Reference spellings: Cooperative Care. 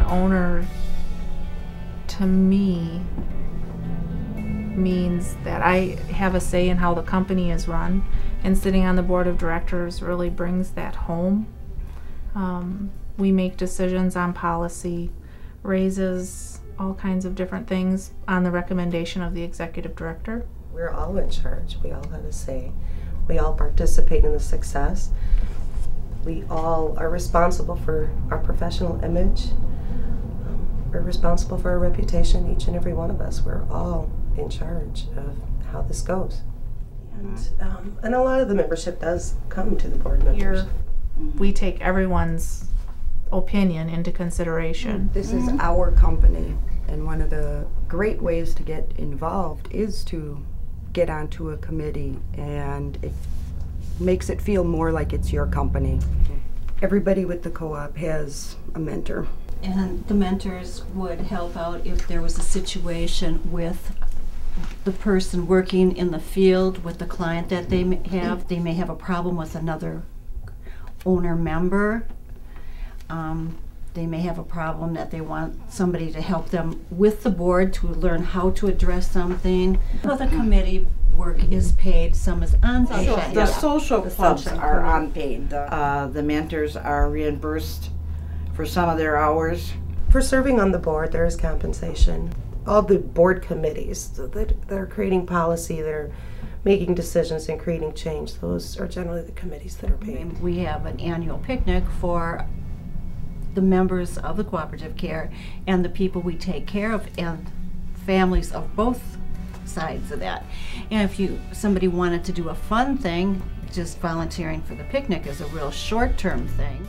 an owner to me means that I have a say in how the company is run, and sitting on the board of directors really brings that home. We make decisions on policy, raises, all kinds of different things on the recommendation of the executive director. We're all in charge. We all have a say. We all participate in the success. We all are responsible for our professional image. We're responsible for our reputation, each and every one of us. We're all in charge of how this goes. And a lot of the membership does come to the board members. We take everyone's opinion into consideration. This is our company, and one of the great ways to get involved is to get onto a committee, and it makes it feel more like it's your company. Everybody with the co-op has a mentor. And the mentors would help out if there was a situation with the person working in the field with the client that they may have. They may have a problem with another owner member. They may have a problem that they want somebody to help them with the board to learn how to address something. Well, the committee work is paid, some is unpaid. So the social clubs are unpaid. The mentors are reimbursed for some of their hours. For serving on the board, there is compensation. All the board committees that are creating policy, that are making decisions and creating change, those are generally the committees that are paid. We have an annual picnic for the members of the Cooperative Care and the people we take care of and families of both sides of that. And if somebody wanted to do a fun thing, just volunteering for the picnic is a real short-term thing.